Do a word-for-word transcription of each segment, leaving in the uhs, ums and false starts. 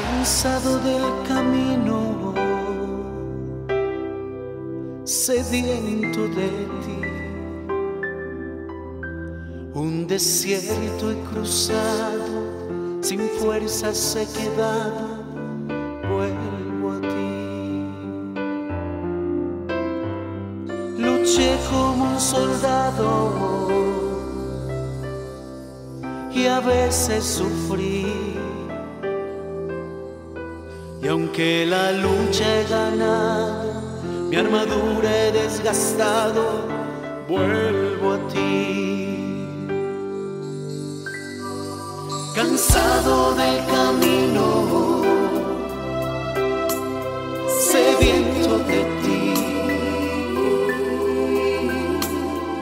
cansado del camino, sediento de ti, un desierto he cruzado, sin fuerzas he quedado, vuelvo a ti. Luché como un soldado y a veces sufrí, y aunque la lucha he ganado, mi armadura he desgastado, vuelvo a ti. Cansado del camino, sediento de ti,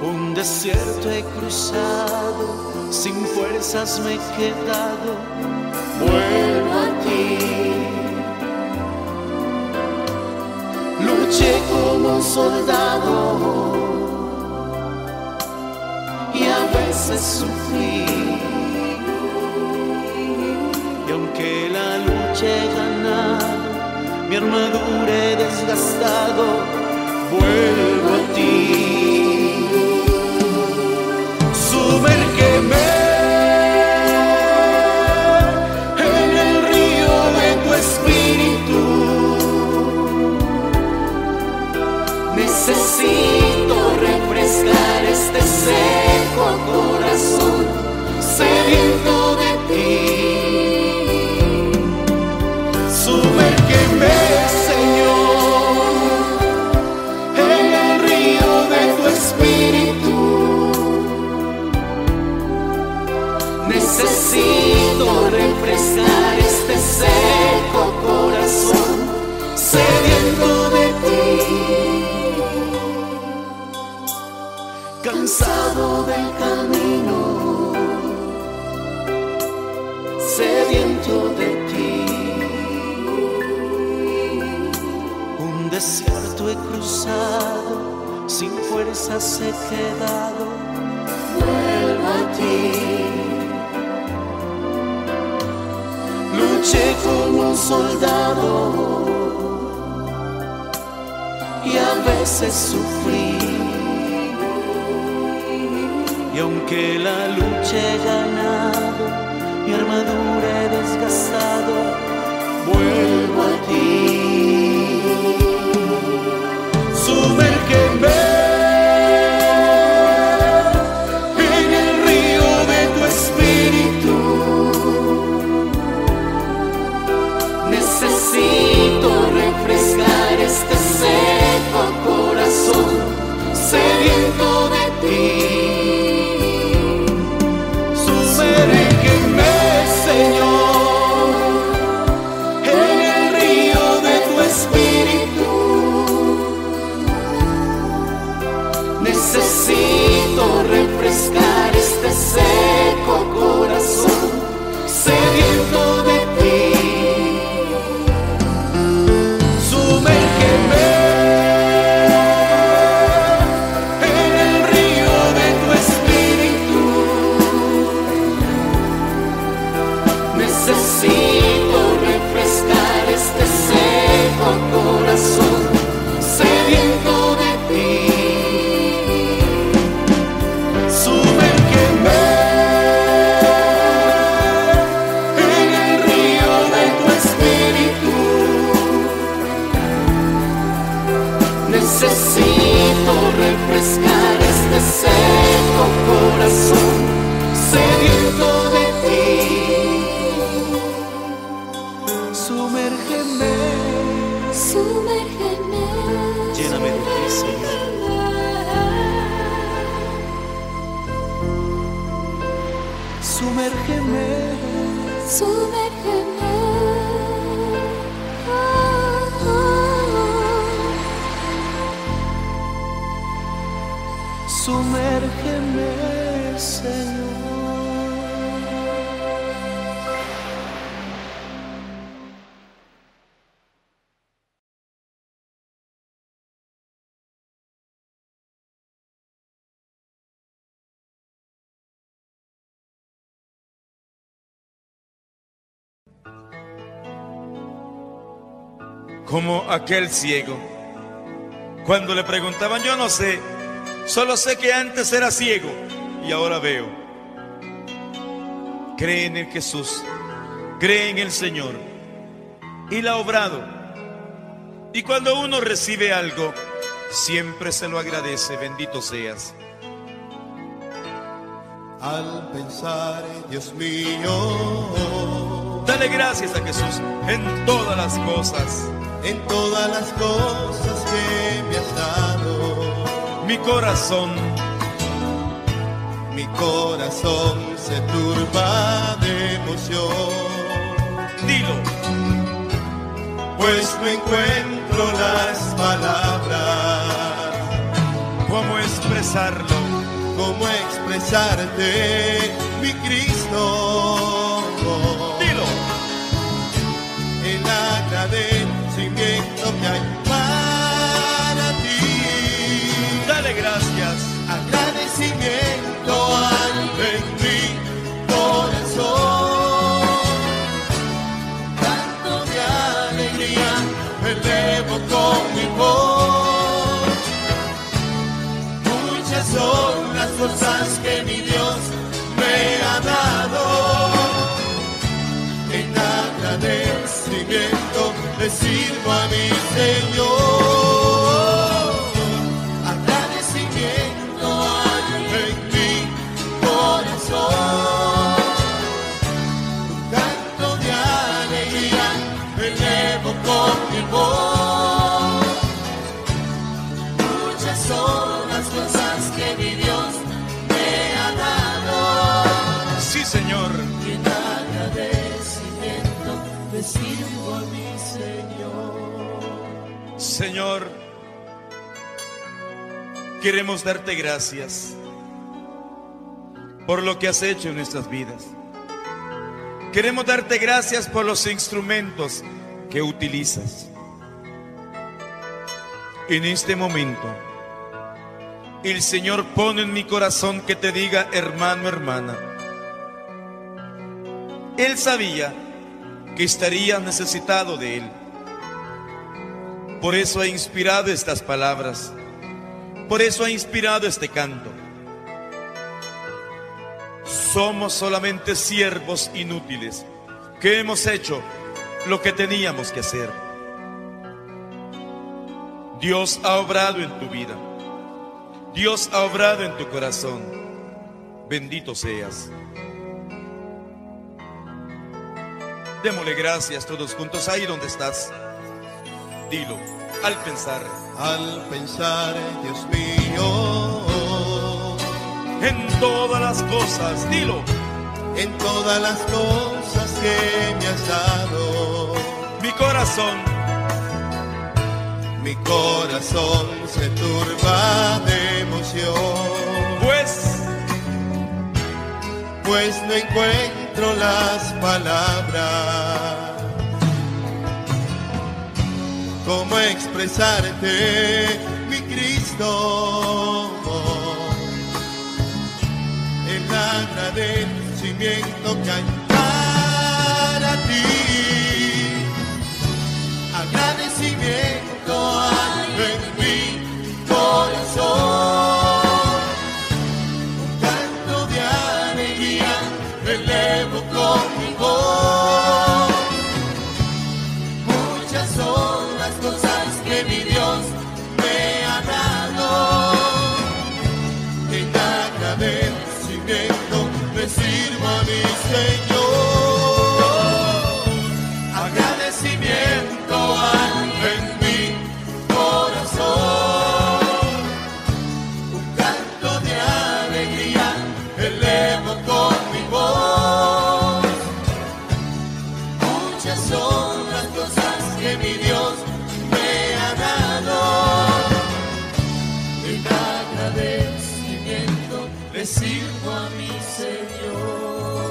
un desierto he cruzado, sin fuerzas me he quedado, vuelvo a ti. Luché como un soldado y a veces sufrí, y aunque la lucha he ganado, mi armadura he desgastado, vuelvo a ti. Sumérgeme en el río de tu espíritu, necesito refrescar este seco corazón, sediento de ti. Sumérgeme, Señor, en el río de tu espíritu. Necesito refrescar este seco corazón, sediento de ti. Cansado del camino, sediento de ti, un desierto he cruzado, sin fuerzas he quedado, vuelvo a ti. Luché como un soldado y a veces sufrí, y aunque la lucha he ganado, mi armadura he desgastado, vuelvo a ti. Sumérgeme en el río de tu espíritu. Necesito refrescar este seco corazón, sediento de ti. Necesito refrescar este seco corazón, sediento de ti. Sumérgeme en el río de tu espíritu. Necesito refrescar este seco corazón, sediento de ti. Necesito refrescar este seco corazón, sediento de ti. Sumérgeme, sumérgeme, lléname de ti, Señor. Sumérgeme, sumérgeme. Sumérgeme, Señor. como aquel ciego. Cuando le preguntaban, yo no sé, solo sé que antes era ciego y ahora veo. Cree en el Jesús, cree en el Señor. Él ha obrado. Y cuando uno recibe algo, siempre se lo agradece. Bendito seas. Al pensar, Dios mío, dale gracias a Jesús en todas las cosas, en todas las cosas que me has dado. Mi corazón, mi corazón se turba de emoción. Dilo. Pues no encuentro las palabras. ¿Cómo expresarlo? ¿Cómo expresarte, mi Cristo? Dilo. El agradecimiento que hay para ti. Dale gracias. Agradecimiento al bendito corazón. Canto de alegría me elevo con mi voz. Muchas son cosas que mi Dios me ha dado. En agradecimiento le sirvo a mi Señor. Agradecimiento hay en mi corazón. Un canto de alegría me elevo con mi voz. Muchas son las cosas que mi Dios Señor, en agradecimiento te sirvo a mi Señor. Señor, queremos darte gracias por lo que has hecho en nuestras vidas. Queremos darte gracias por los instrumentos que utilizas. En este momento, el Señor pone en mi corazón que te diga, hermano, hermana, Él sabía que estarías necesitado de Él. Por eso ha inspirado estas palabras. Por eso ha inspirado este canto. Somos solamente siervos inútiles, que hemos hecho lo que teníamos que hacer. Dios ha obrado en tu vida. Dios ha obrado en tu corazón. Bendito seas. Démosle gracias todos juntos, ahí donde estás. Dilo, al pensar. Al pensar, Dios mío. En todas las cosas, dilo. En todas las cosas que me has dado. Mi corazón. Mi corazón se turba de emoción. Pues. Pues no encuentro las palabras, cómo expresarte, mi Cristo. El agradecimiento que hay para ti, agradecimiento hay en mi corazón.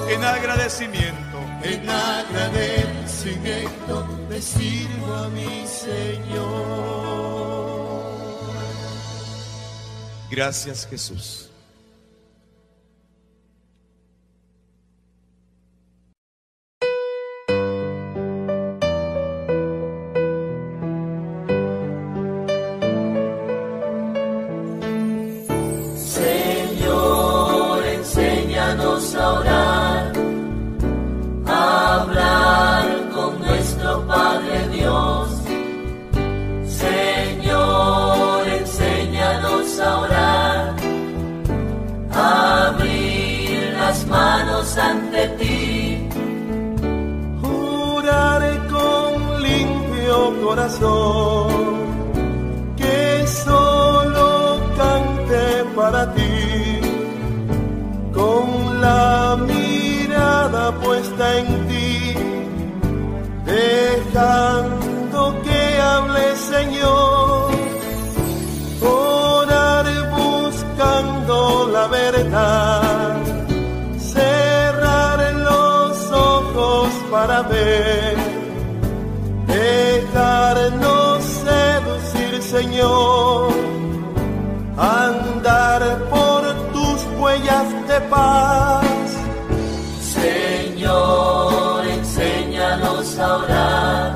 En agradecimiento, en agradecimiento te sirvo a mi Señor. Gracias, Jesús. manos ante ti. Juraré con limpio corazón que solo cante para ti, con la mirada puesta en ti, dejando que hable, Señor. Oraré buscando la verdad, cerraré los ojos para ver, dejarnos seducir, Señor, andar por tus huellas de paz. Señor, enséñanos a orar,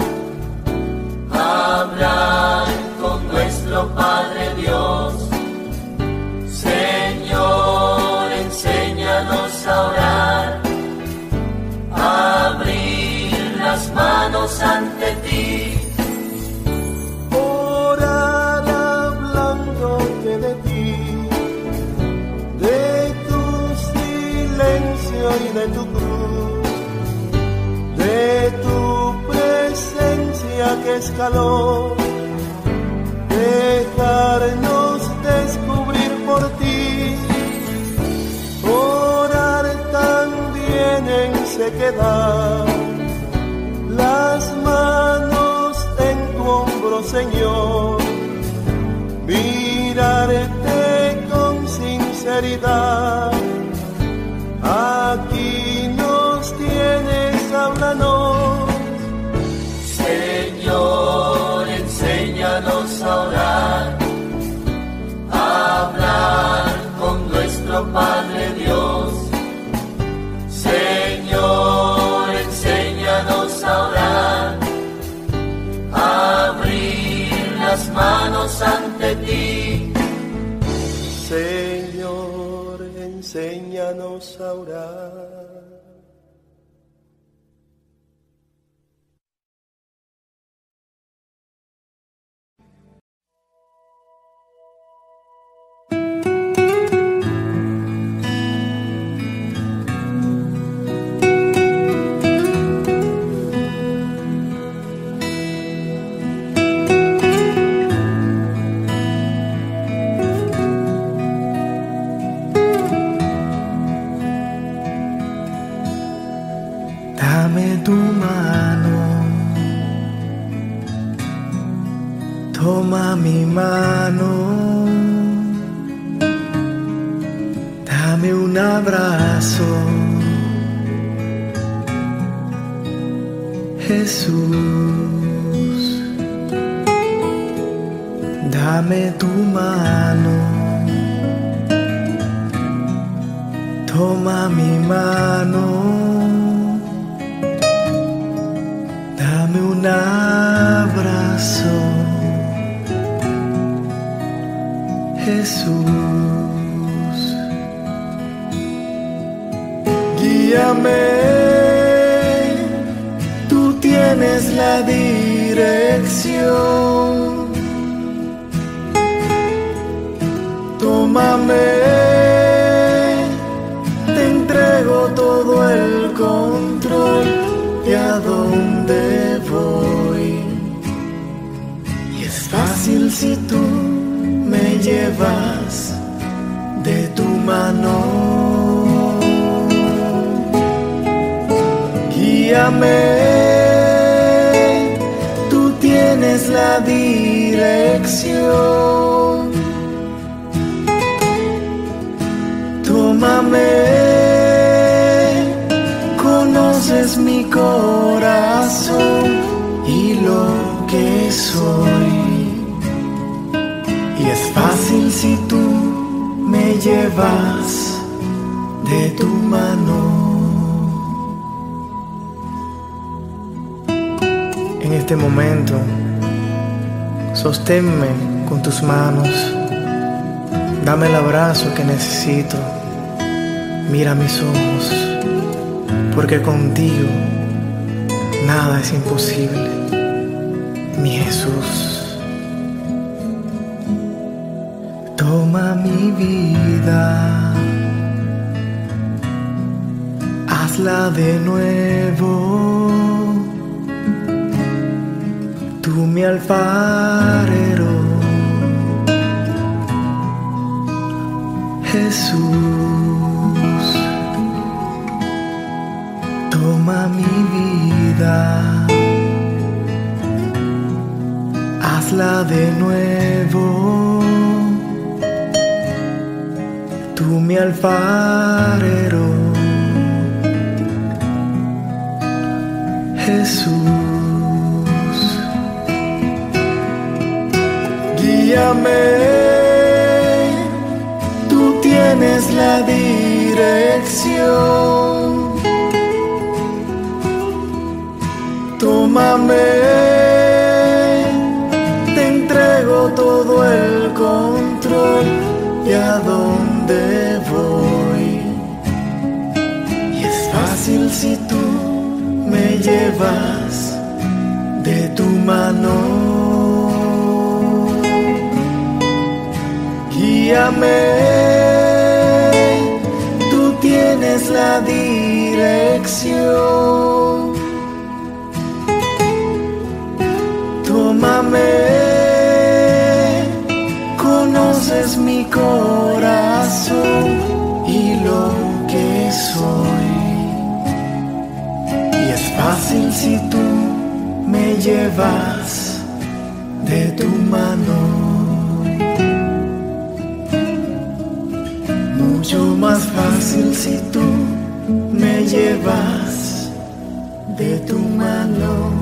a hablar con nuestro Padre Dios. Señor, enséñanos a orar, a abrir las manos ante ti. Orar hablándote de ti, de tu silencio y de tu cruz, de tu presencia que es calor, dejarnos descubrir por ti. Orar también en sequedad, las manos en tu hombro, Señor, mirarte con sinceridad. Aquí nos tienes, háblanos. Señor, enséñanos a orar, a hablar con nuestro Padre Dios. Señor, enséñanos a orar, a abrir las manos ante ti. Señor, enséñanos a orar. Dame tu mano, toma mi mano, dame un abrazo, Jesús. Dame tu mano, toma mi mano, dame un abrazo, Jesús. Guíame, tú tienes la dirección. Tómame, te entrego todo el control. ¿Y a dónde voy? Y es fácil si tú me llevas de tu mano. Guíame, tú tienes la dirección. Tómame, conoces mi corazón y lo que soy. Y es fácil si tú me llevas de tu mano. En este momento, sosténme con tus manos, dame el abrazo que necesito, mira mis ojos, porque contigo nada es imposible, mi Jesús. Toma mi vida, hazla de nuevo, tú mi alfarero, Jesús, toma mi vida, hazla de nuevo, tú mi alfarero, Jesús, guíame, tú tienes la dirección, tómame, te entrego todo el control, y a dónde voy, y es fácil si tú me llevas de tu mano, guíame, tú tienes la dirección, tómame, conoces mi corazón y lo que soy. Fácil si tú me llevas de tu mano, mucho más fácil si tú me llevas de tu mano.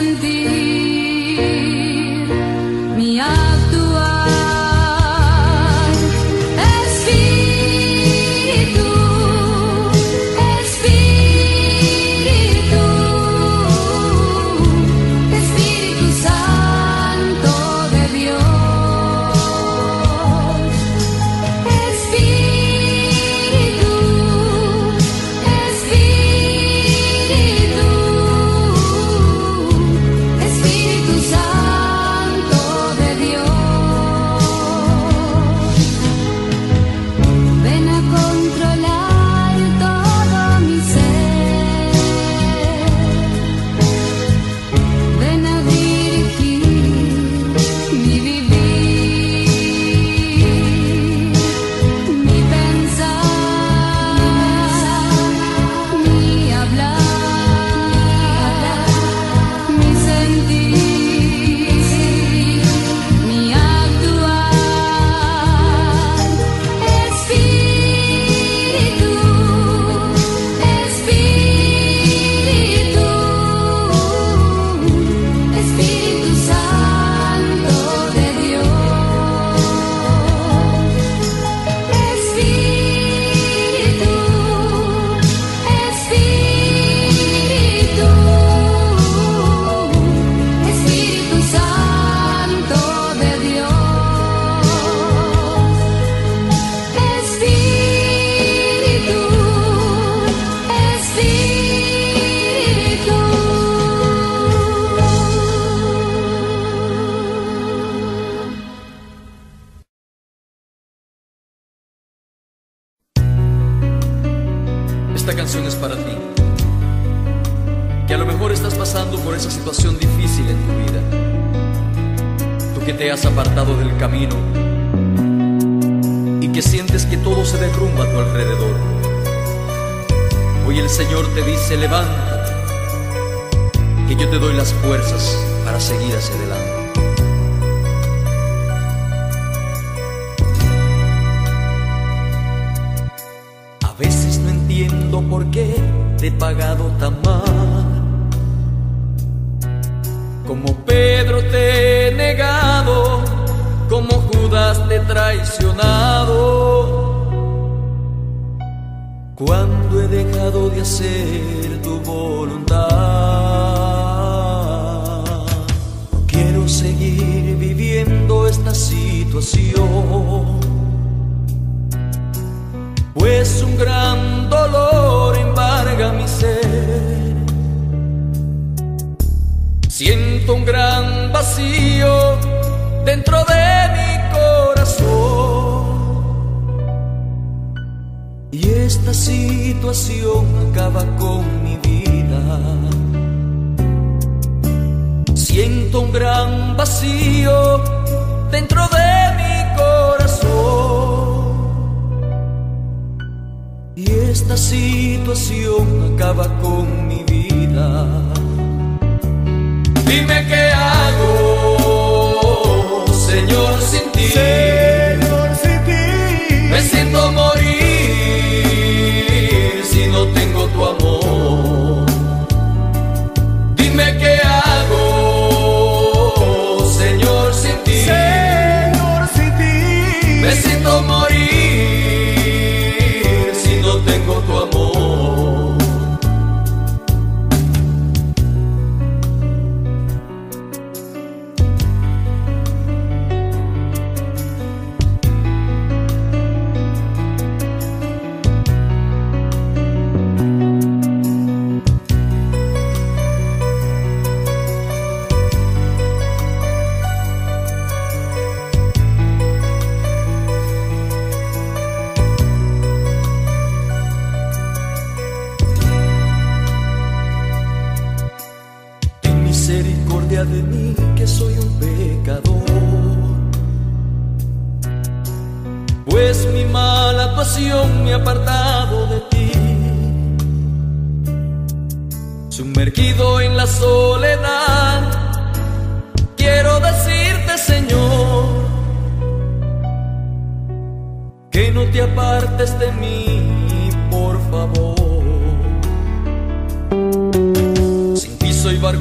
sentir mi actuar. Espíritu, Espíritu, Espíritu Santo de Dios. Espíritu, Espíritu,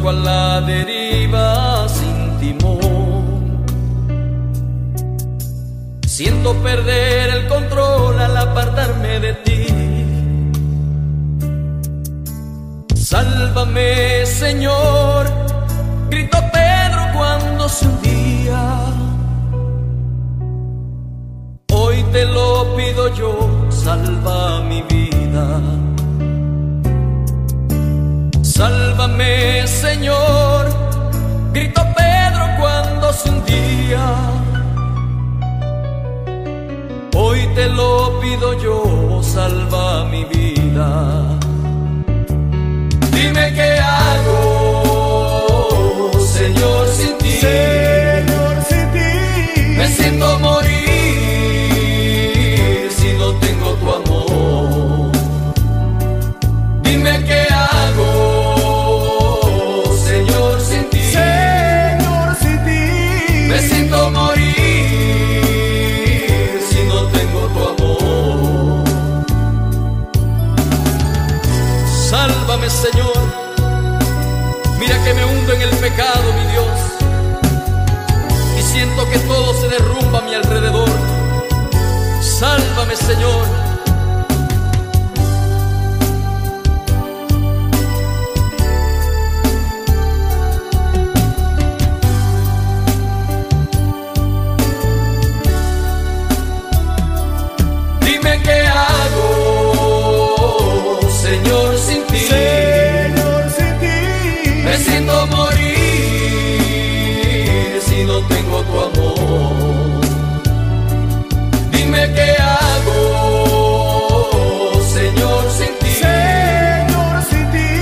a la deriva. iba sin timón. Siento perder el control al apartarme de ti. Sálvame, Señor, gritó Pedro cuando se hundía. Hoy te lo pido yo, salva mi vida. Sálvame, Señor, gritó Pedro cuando se hundía. Hoy te lo pido yo, salva mi vida. Dime qué hago, Señor, sin ti. Señor, sin ti. Me siento morir si no tengo tu amor. Dime qué hago. Sálvame, Señor, mira que me hundo en el pecado, mi Dios, y siento que todo se derrumba a mi alrededor. Sálvame, Señor. Dime qué hago, Señor, sin ti. Señor, sin ti. Me siento morir si no tengo tu amor. Dime qué hago, Señor, sin ti. Señor, sin ti.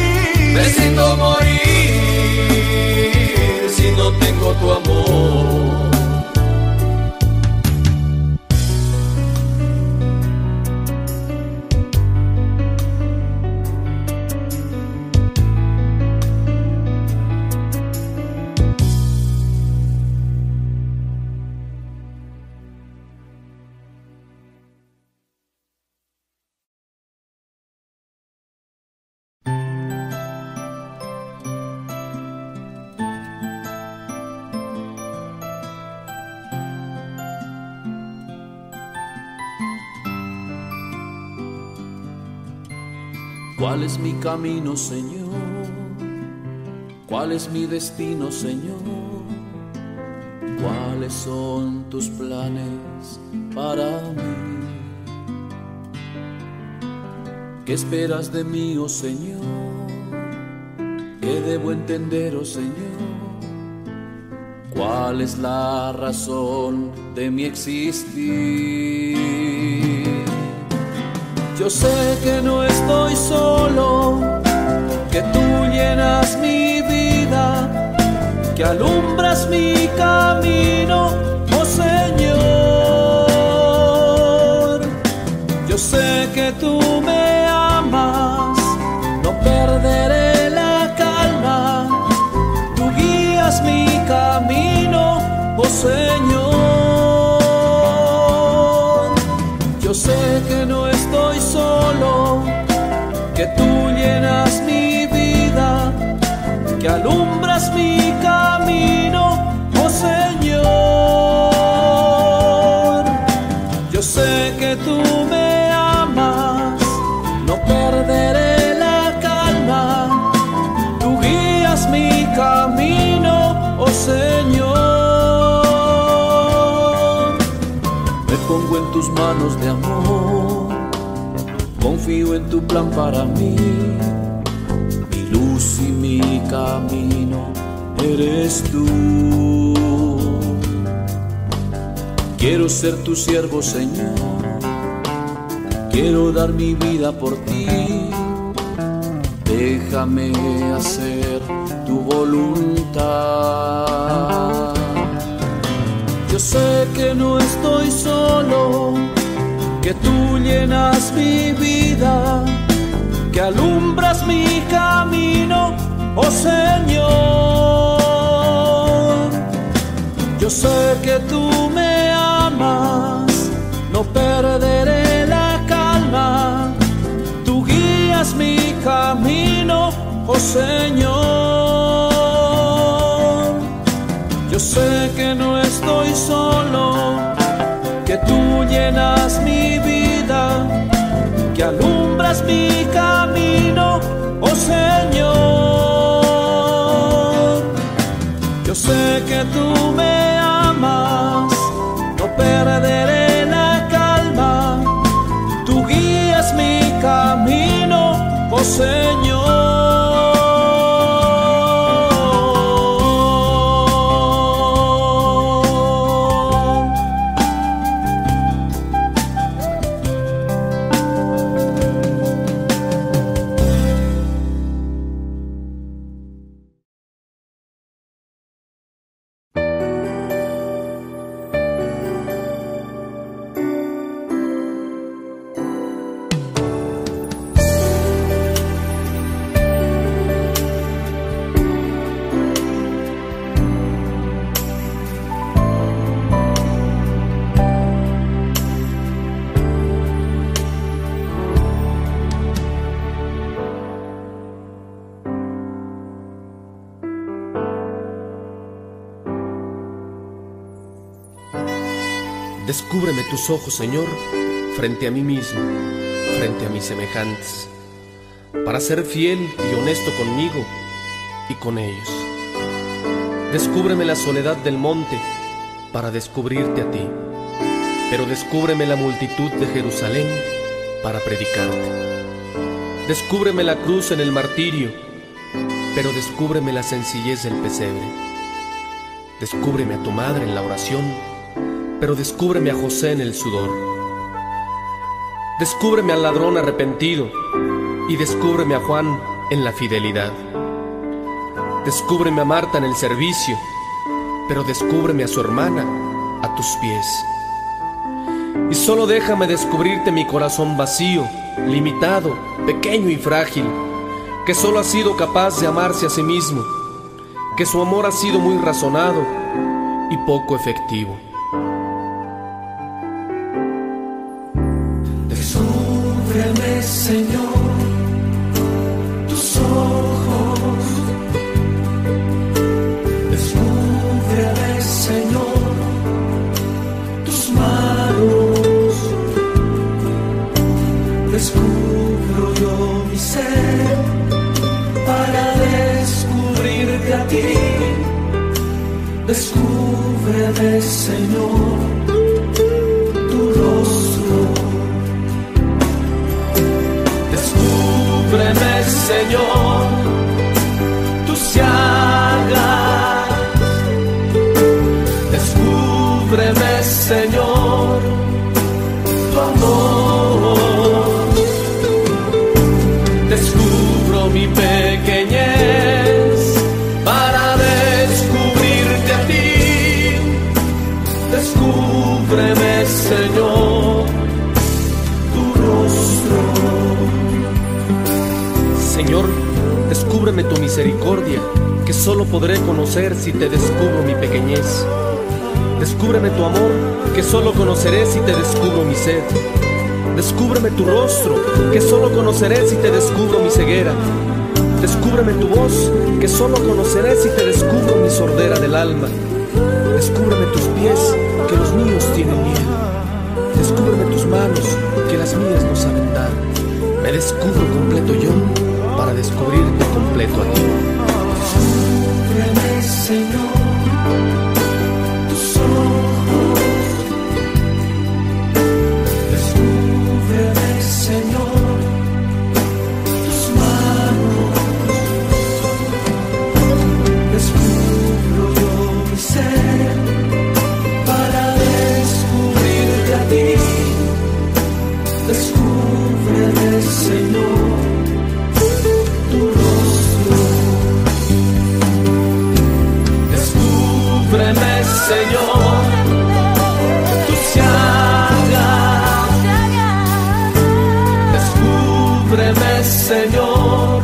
Me siento morir si no tengo tu amor. ¿Cuál es mi camino, Señor? ¿Cuál es mi destino, Señor? ¿Cuáles son tus planes para mí? ¿Qué esperas de mí, oh Señor? ¿Qué debo entender, oh Señor? ¿Cuál es la razón de mi existir? Yo sé que no estoy solo, que tú llenas mi vida, que alumbras mi camino, oh Señor. Yo sé que tú me amas, no perderé la calma, tú guías mi camino, oh Señor. Yo sé que no estoy solo, que tú llenas mi vida, que alumbras mi camino, oh Señor. Yo sé que tú me amas, no perderé la calma, tú guías mi camino, oh Señor. Me pongo en tus manos de amor, confío en tu plan para mí, mi luz y mi camino eres tú. Quiero ser tu siervo, Señor, quiero dar mi vida por ti, déjame hacer tu voluntad. Yo sé que no estoy solo, que tú llenas mi vida, que alumbras mi camino, oh Señor. Yo sé que tú me amas, no perderé la calma, tú guías mi camino, oh Señor. sé que no estoy solo, que tú llenas mi vida, que alumbras mi camino, oh Señor. Yo sé que tú me amas, no perderé la calma, tú guías mi camino, oh Señor. Descúbreme tus ojos, Señor, frente a mí mismo, frente a mis semejantes, para ser fiel y honesto conmigo y con ellos. Descúbreme la soledad del monte para descubrirte a ti, pero descúbreme la multitud de Jerusalén para predicarte. Descúbreme la cruz en el martirio, pero descúbreme la sencillez del pesebre. Descúbreme a tu madre en la oración, pero descúbreme a José en el sudor. Descúbreme al ladrón arrepentido y descúbreme a Juan en la fidelidad. Descúbreme a Marta en el servicio, pero descúbreme a su hermana a tus pies. Y solo déjame descubrirte mi corazón vacío, limitado, pequeño y frágil, que solo ha sido capaz de amarse a sí mismo, que su amor ha sido muy razonado y poco efectivo. Descúbreme, Señor, tus ojos. Descúbreme, Señor, tus manos. Descubro yo mi ser para descubrirte a ti. Descúbreme, Señor, tu rostro. Descúbreme, Señor, tus llagas. Descúbreme, Señor, tu amor. Descubro mi pequeñez para descubrirte a ti. Descúbreme, Señor, tu rostro. Señor, descúbreme tu misericordia, que solo podré conocer si te descubro mi pequeñez. Descúbreme tu amor, que solo conoceré si te descubro mi sed. Descúbreme tu rostro, que solo conoceré si te descubro mi ceguera. Descúbreme tu voz, que solo conoceré si te descubro mi sordera del alma. Descúbreme tus pies, que los míos tienen miedo. Descúbreme tus manos, que las mías no saben dar. Me descubro completo yo, para descubrirte completo a ti. Descúbreme, Señor, tus ojos. Descúbreme, Señor, tus manos. Descubro yo mi ser para descubrirte a ti. Descúbreme, Señor. Descúbreme, Señor, tus llagas. Descúbreme, Señor,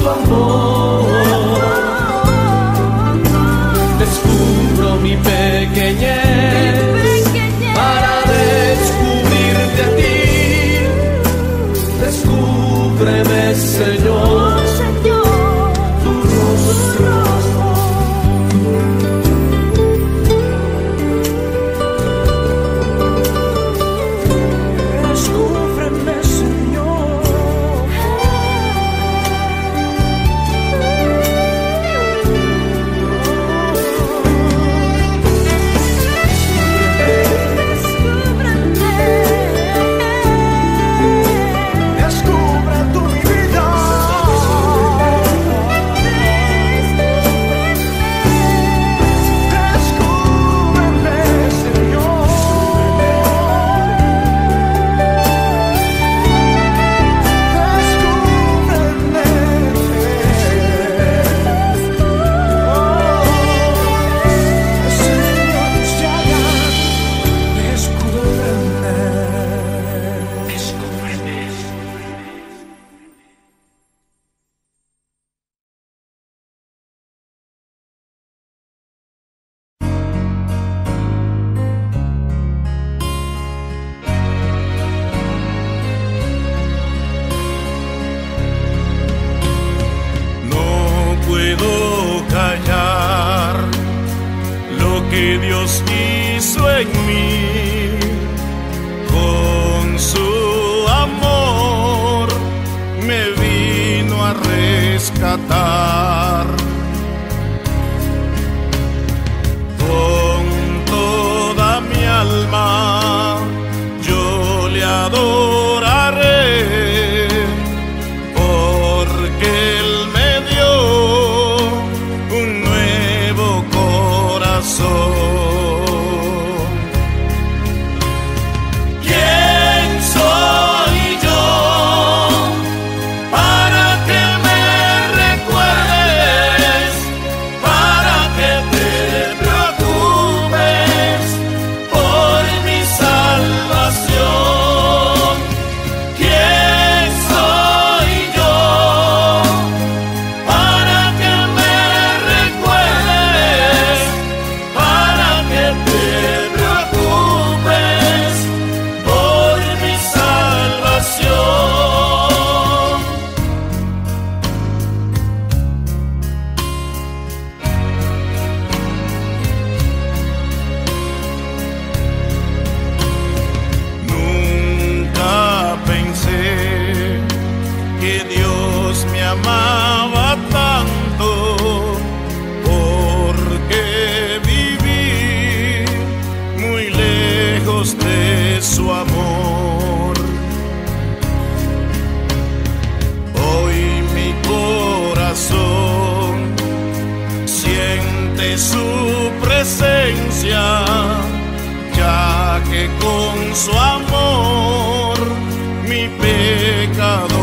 tu amor. Descubro mi pequeñez para descubrirte a ti. Descúbreme, Señor, tu rostro. en mí con su amor me vino a rescatar. Con toda mi alma yo le adoraré, porque Él me dio un nuevo corazón. Amaba tanto, porque viví muy lejos de su amor. Hoy mi corazón siente su presencia, ya que con su amor mi pecado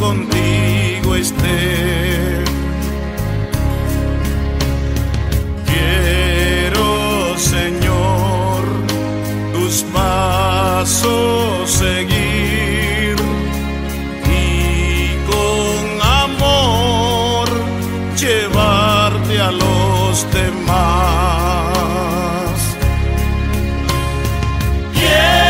contigo esté. Quiero, Señor, tus pasos seguir y con amor llevarte a los demás. Yeah.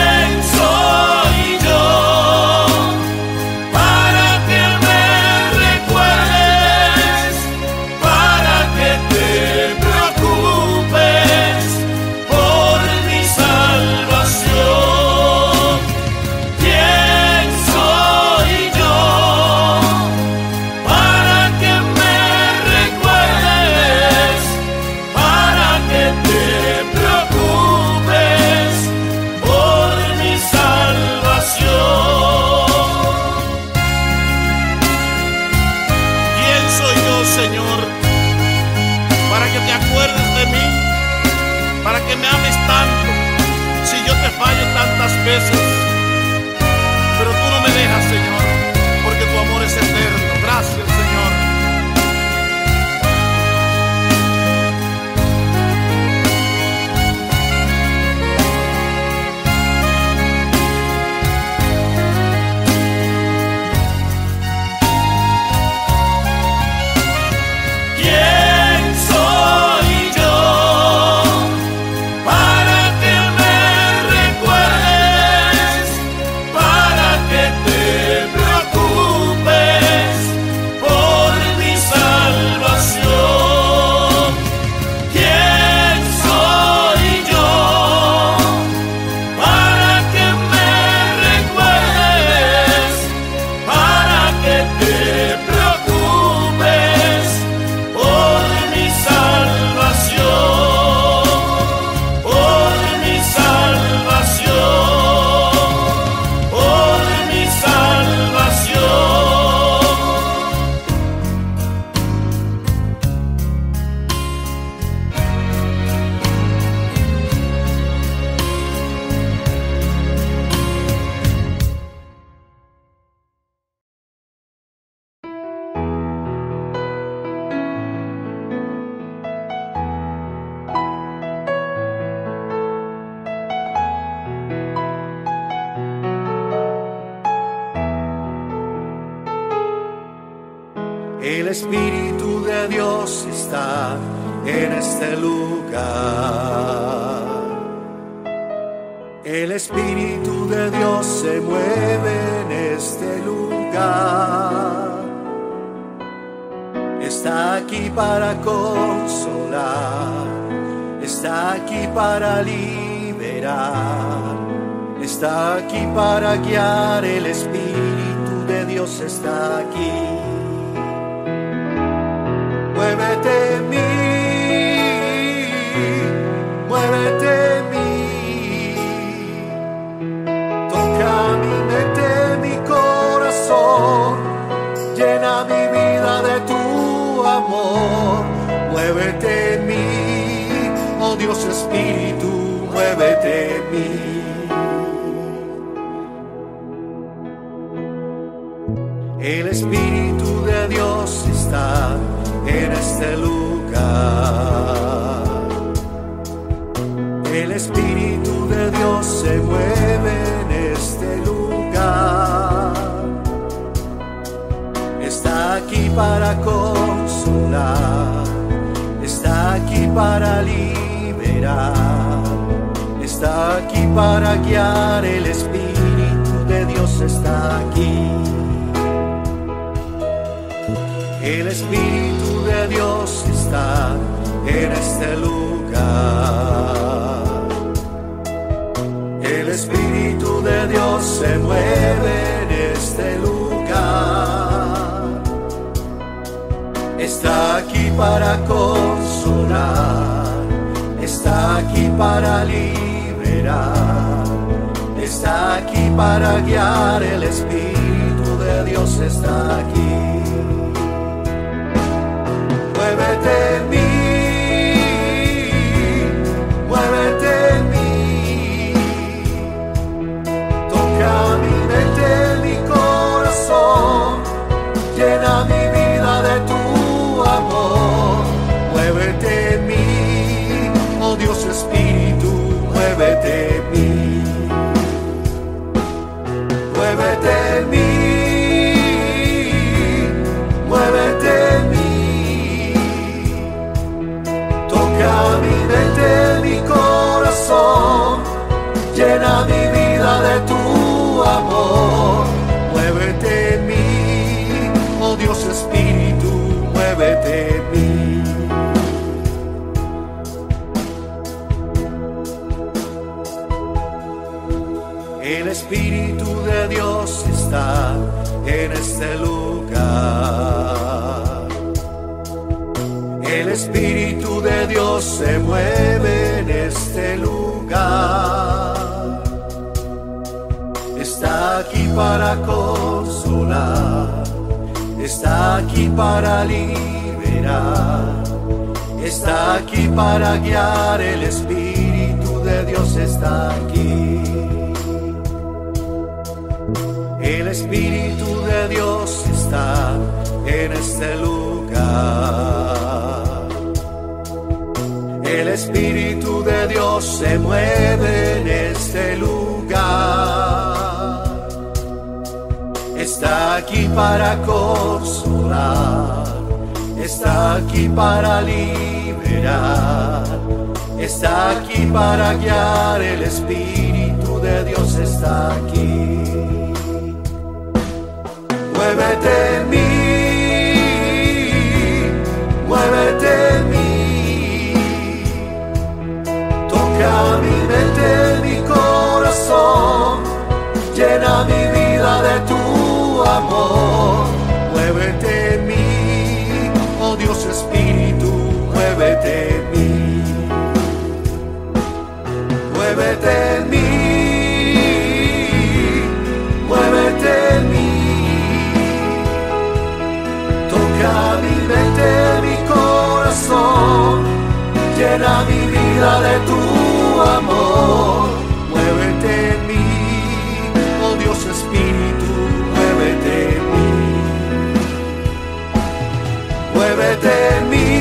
El Espíritu de Dios está en este lugar. El Espíritu de Dios se mueve en este lugar. Está aquí para consolar, está aquí para liberar, está aquí para guiar. El Espíritu de Dios está aquí. Muévete en mí, muévete en mí. Toca mi mente, mi corazón, llena mi vida de tu amor. Muévete en mí, oh Dios Espíritu, muévete en mí. El Espíritu de Dios está en este lugar. El Espíritu de Dios se mueve en este lugar. Está aquí para consolar, está aquí para liberar, está aquí para guiar. El Espíritu de Dios está aquí. El Espíritu de Dios está en este lugar. El Espíritu de Dios se mueve en este lugar. Está aquí para consolar, está aquí para liberar, está aquí para guiar. El Espíritu de Dios está aquí. Muévete en mí, muévete en mí. Toca mi mente, mi corazón, llena mi vida de tu amor. Muévete en mí, oh Dios Espíritu, muévete en mí. Muévete en mí, muévete en mí. Llena mi vida de tu amor. Muévete en mí, oh Dios Espíritu, muévete en mí. El Espíritu de Dios está en este lugar. El Espíritu de Dios se mueve en este lugar. Está aquí para consolar, está aquí para liberar, está aquí para guiar. El Espíritu de Dios está aquí. El Espíritu de Dios está en este lugar. El Espíritu de Dios se mueve en este lugar. Está aquí para consolar, está aquí para liberar, está aquí para guiar. El Espíritu de Dios está aquí. Muévete en mí, muévete en mí. Toca mi mente, mi corazón, llena mi vida de tu amor. Muévete en mí, oh Dios Espíritu, muévete en mí. Muévete en mí, muévete en mí. Toca mi mente, mi corazón, llena mi vida de tu amor. Muévete en mí, oh Dios Espíritu, muévete en mí. Muévete en mí,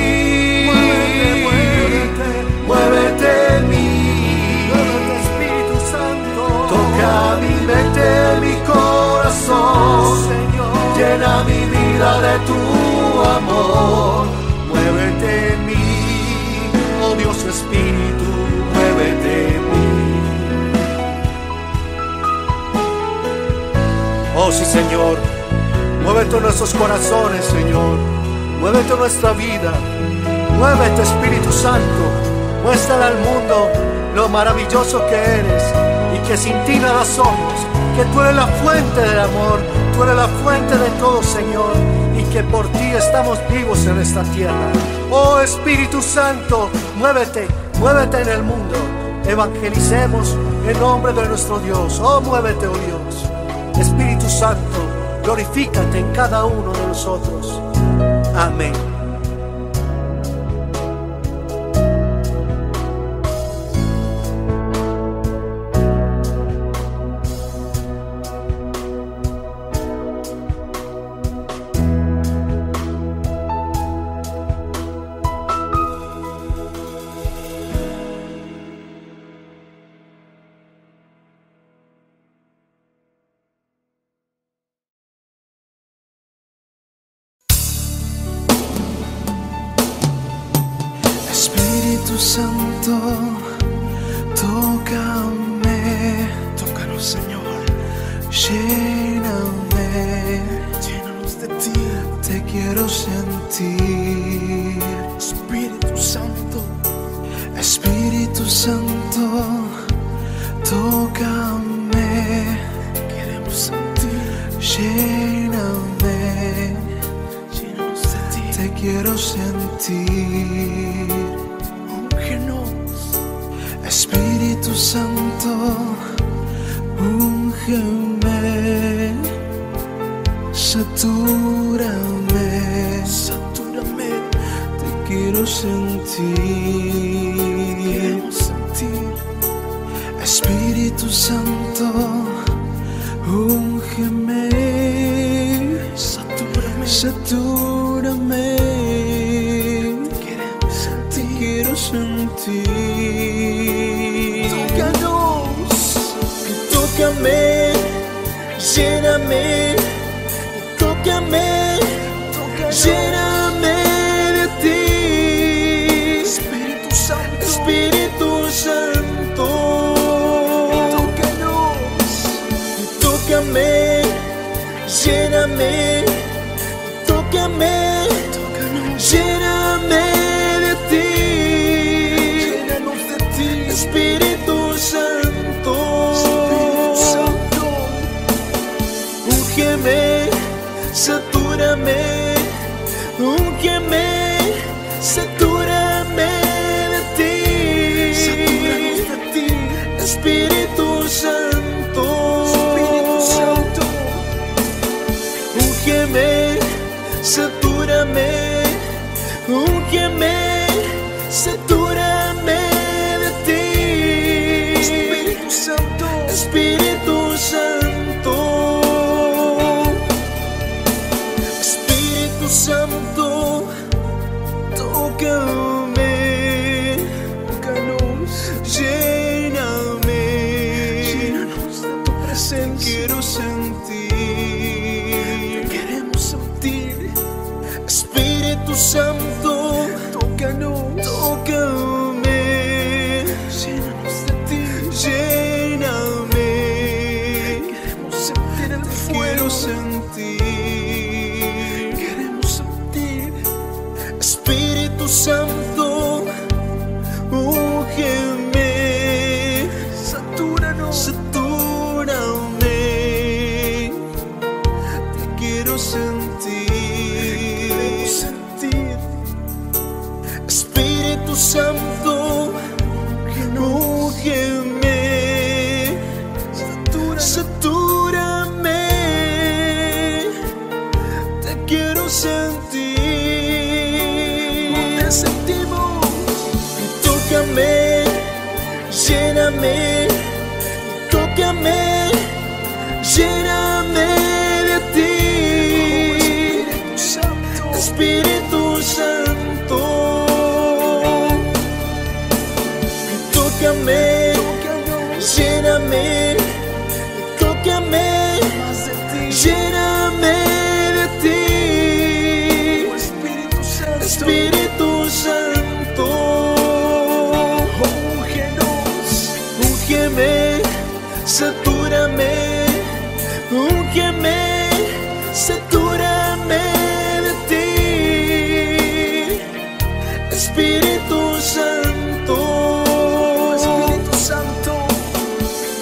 muévete, muévete en mí. Muévete, Espíritu Santo. Toca mi mente, mi corazón, Señor. Llena mi vida de tu amor, muévete en mí, oh Dios Espíritu, muévete en mí. Oh sí, Señor, muévete en nuestros corazones, Señor, muévete en nuestra vida, muévete, Espíritu Santo, muéstrale al mundo lo maravilloso que eres y que sin ti nada somos, que tú eres la fuente del amor, tú eres la fuente de todo, Señor, y que por ti estamos vivos en esta tierra. Oh Espíritu Santo, muévete, muévete en el mundo, evangelicemos en nombre de nuestro Dios. Oh muévete, oh Dios, Espíritu Santo, glorifícate en cada uno de nosotros. Amén. Santo, tócame, tócanos, Señor, lléname, llénanos de ti, te quiero sentir, Espíritu Santo, Espíritu Santo, tócame, queremos sentir, lléname, llénanos de ti, te quiero sentir. Espíritu Santo, úngeme, satúrame, satúrame, te quiero sentir, sentir. Espíritu Santo, úngeme, satúrame, satúrame, te quiero sentir. Tócame, lléname, tócame, lléname de ti, Espíritu Santo, Espíritu Santo, tócanos, tócame, lléname, tócame, lléname de ti, llénanos de ti, Espíritu Santo. Satúrame, úngeme, satúrame de ti, satúranos de ti, Espíritu Santo, Espíritu Santo, úngeme, satúrame, úngeme, satúrame de ti, Espíritu Santo, Espíritu Santo. Santo, tócame, tócanos, lléname, llénanos de tu presencia. Quiero sentir, queremos sentir. Espíritu Santo, tócanos, tócame, llénanos de ti, lléname, queremos sentir el fuego. Quiero sentir. Santo, úngeme, satúranos, satúrame, te quiero sentir, te sentir. Espíritu Santo, úngeme, satúrame, te quiero sentir. Sentimos, tócame, lléname, tócame, lléname de ti, Espíritu Santo, tócame, lléname, tócame, lléname de ti, Satúrame, úngeme, satúrame de ti, Espíritu Santo, Espíritu Santo,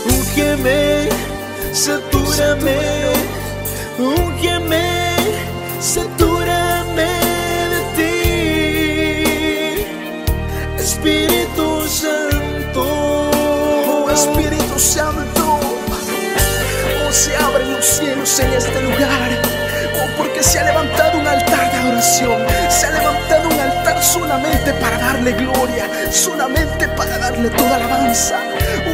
úngeme, satúrame, úngeme, satúrame de ti, Espíritu Santo, oh, Espíritu Santo. Se abren los cielos en este lugar, oh, porque se ha levantado un altar de adoración, se ha levantado un altar solamente para darle gloria, solamente para darle toda alabanza.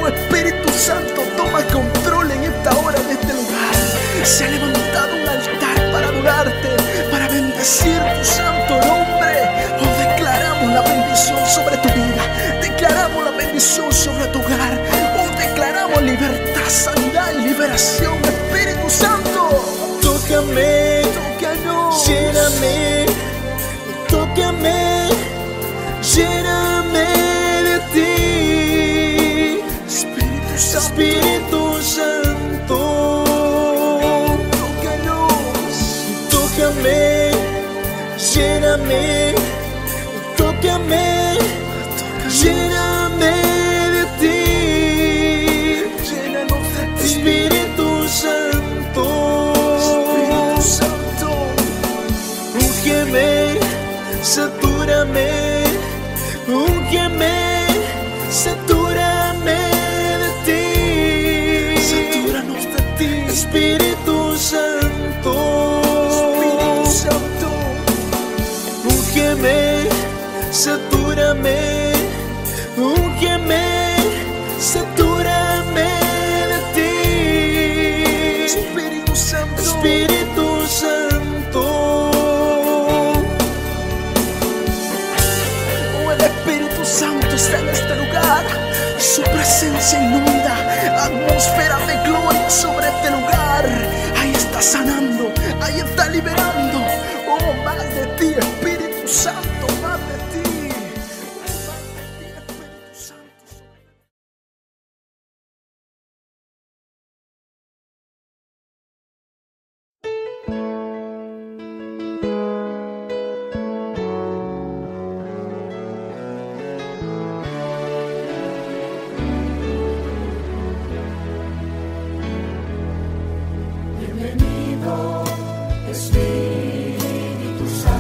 Oh, Espíritu Santo, toma control en esta hora de este lugar. Se ha levantado un altar para adorarte, para bendecir tu santo nombre. Oh, declaramos la bendición sobre tu vida, declaramos la bendición sobre tu hogar, oh, declaramos libertad, sanidad y liberación. Espíritu Santo, tócame, tócanos, lléname, tócame, lléname de ti, Espíritu Santo, Espíritu Santo, tócanos, tócame, lléname, tócame, lléname. Satúrame, úngeme, satúrame de ti, satúranos de ti, Espíritu Santo, Espíritu Santo, úngeme, satúrame, úngeme, satúrame de ti, Espíritu Santo, Espíritu Santo. Santo está en este lugar, su presencia inunda atmósfera de gloria sobre este lugar. Ahí está sanando, ahí está liberando. Oh, más de ti, Espíritu Santo, más de ti. Bienvenido, Espíritu Santo.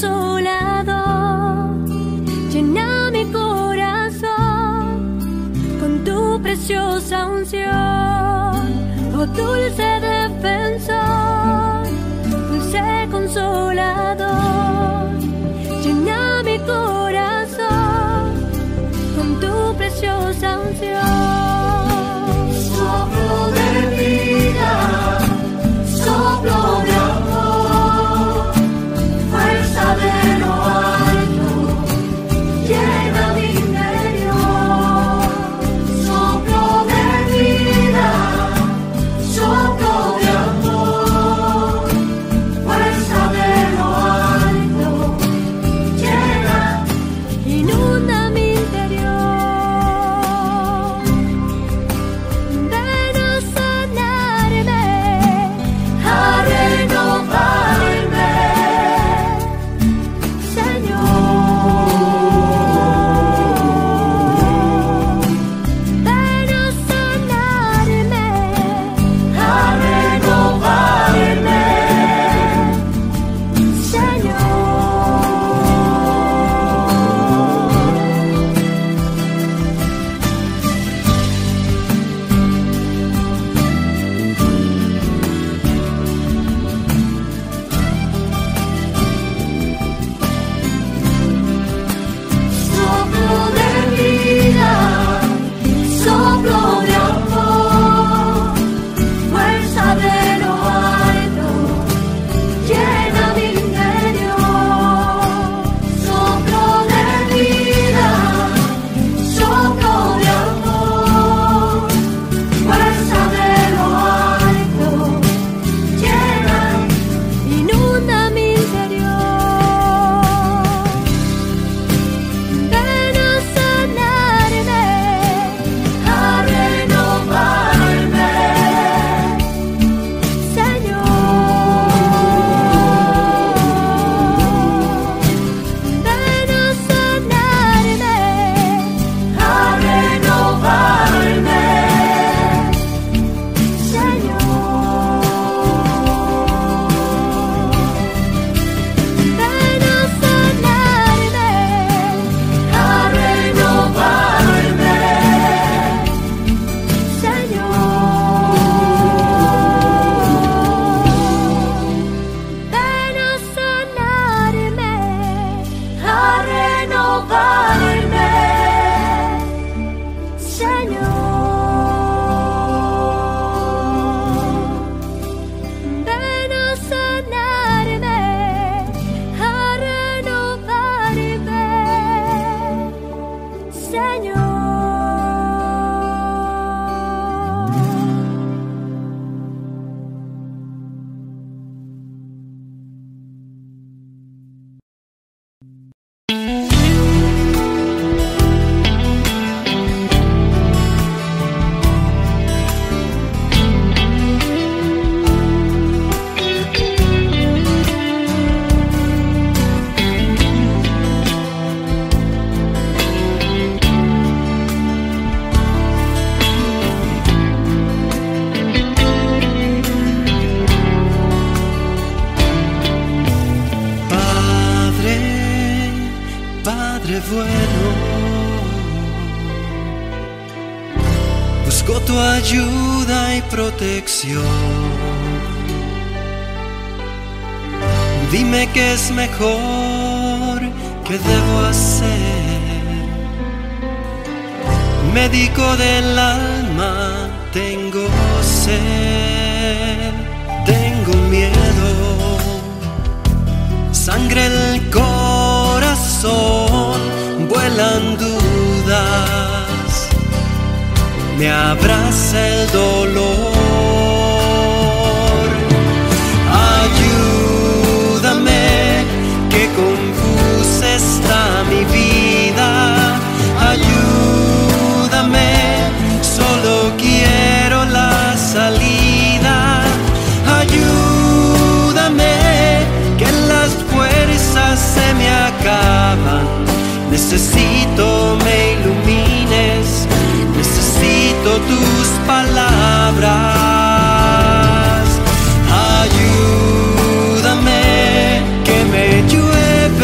consolador, llena mi corazón con tu preciosa unción, oh dulce defensor, dulce consolador, llena mi corazón con tu preciosa unción. Soplo de vida, soplo de dime qué es mejor, qué debo hacer. Médico del alma, tengo sed, tengo miedo, sangre el corazón, vuelan dudas, me abraza el dolor. Confusa está mi vida, ayúdame, solo quiero la salida. Ayúdame, que las fuerzas se me acaban. Necesito me ilumines, necesito tus palabras. Ayúdame, que me llueva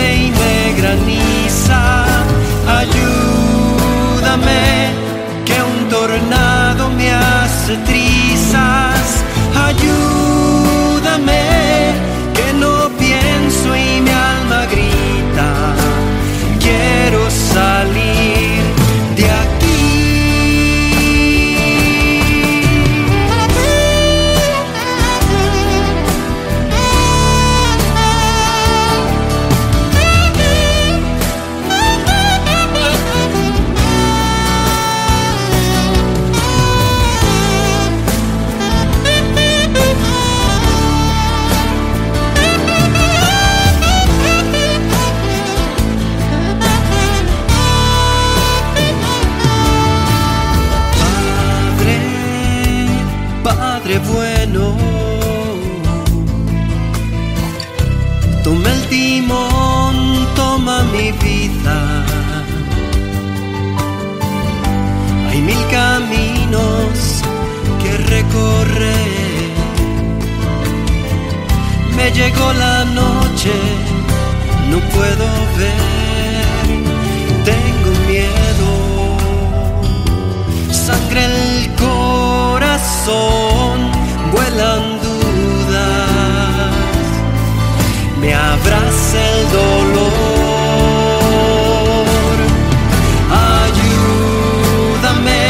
mi vida. Hay mil caminos que recorrer. Me llegó la noche, no puedo ver, tengo miedo, sangre en el corazón, vuelan dudas, me abraza el dolor. Ayúdame,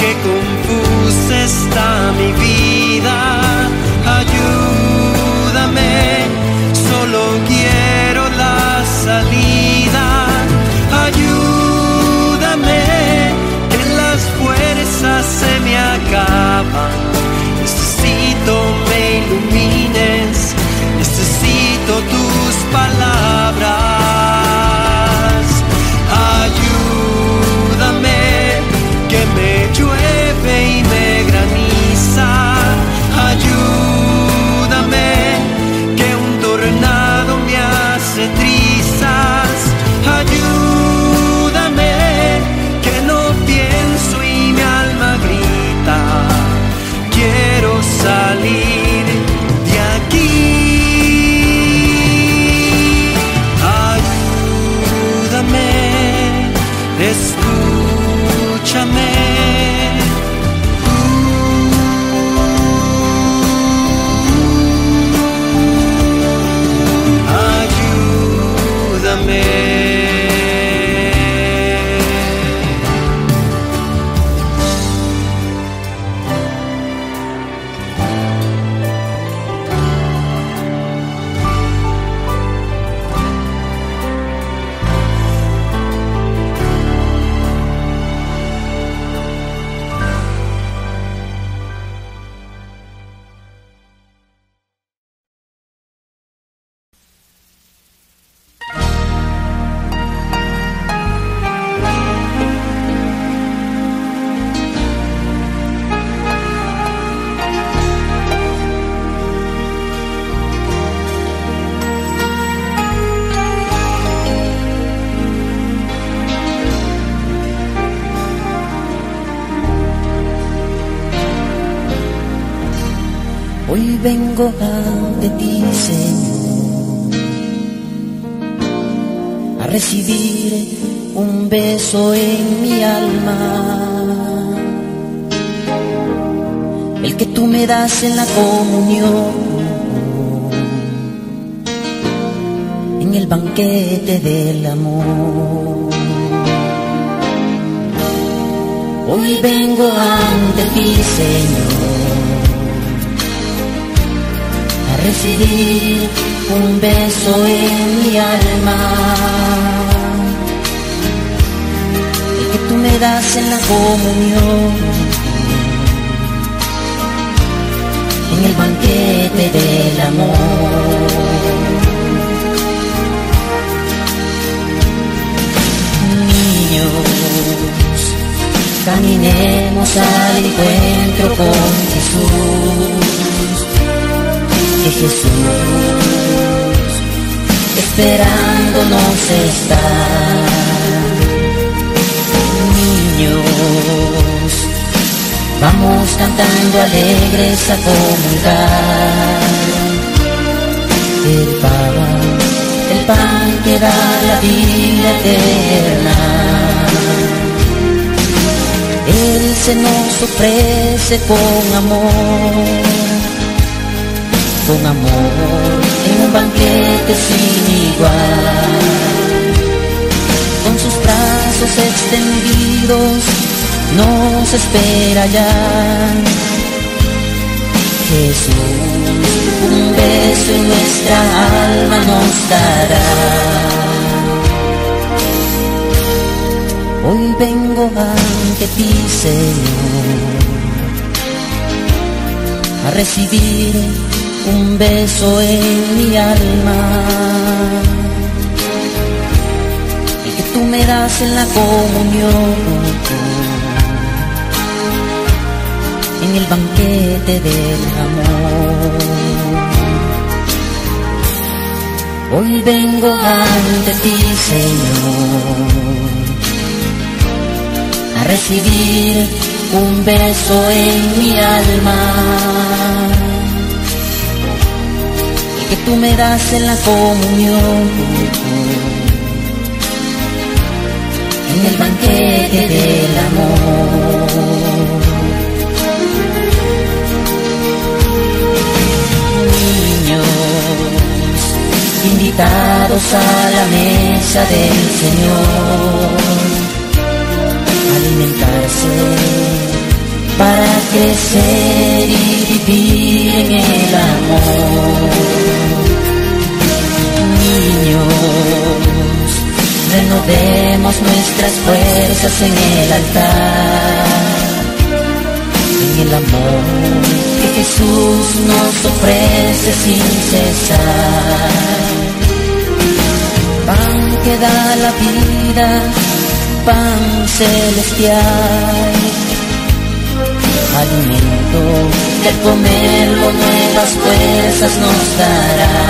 que confusa está mi vida. Se me acaban, necesito me ilumines, necesito tus palabras. Ayúdame, que me llueve y me graniza. Ayúdame, que un tornado me hace trizas. Ayúdame, que no pienso y quiero salir de aquí. Ayúdame, escúchame. Ayúdame. Hoy vengo ante ti, Señor, a recibir un beso en mi alma, el que tú me das en la comunión, en el banquete del amor. Hoy vengo ante ti, Señor, recibir un beso en mi alma, el que tú me das en la comunión, en el banquete del amor. Niños, caminemos al encuentro con Jesús, que Jesús esperándonos está. Niños, vamos cantando alegres a comunicar el pan, el pan que da la vida eterna. Él se nos ofrece con amor, con amor, en un banquete sin igual. Con sus brazos extendidos nos espera ya Jesús, un beso en nuestra alma nos dará. Hoy vengo ante ti, Señor, a recibir un beso en mi alma, el que tú me das en la comunión, en el banquete del amor. Hoy vengo ante ti, Señor, a recibir un beso en mi alma, el que tú me das en la comunión, en el banquete del amor. Invitados a la mesa del Señor, alimentarse para crecer y vivir en el amor. Niños, renovemos nuestras fuerzas en el altar, en el amor que Jesús nos ofrece sin cesar. Pan que da la vida, pan celestial, alimento que al comerlo nuevas fuerzas nos dará.